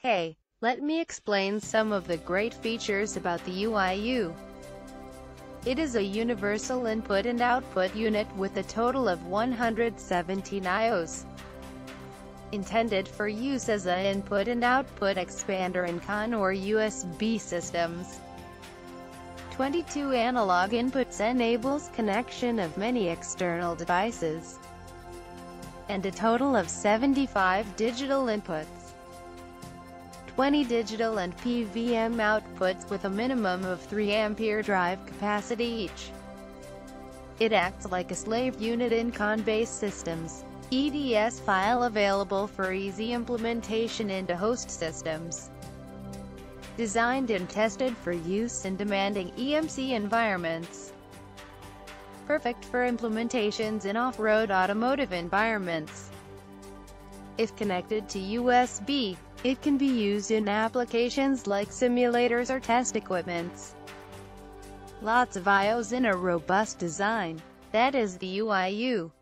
Hey, let me explain some of the great features about the UIU. It is a universal input and output unit with a total of 117 IOs, intended for use as an input and output expander in CAN or USB systems. 22 analog inputs enables connection of many external devices, and a total of 75 digital inputs, 20 digital and PWM outputs with a minimum of 3 ampere drive capacity each. It acts like a slave unit in CAN-based systems. EDS file available for easy implementation into host systems. Designed and tested for use in demanding EMC environments. Perfect for implementations in off-road automotive environments. If connected to USB, it can be used in applications like simulators or test equipments. Lots of IOs in a robust design. That is the UIU.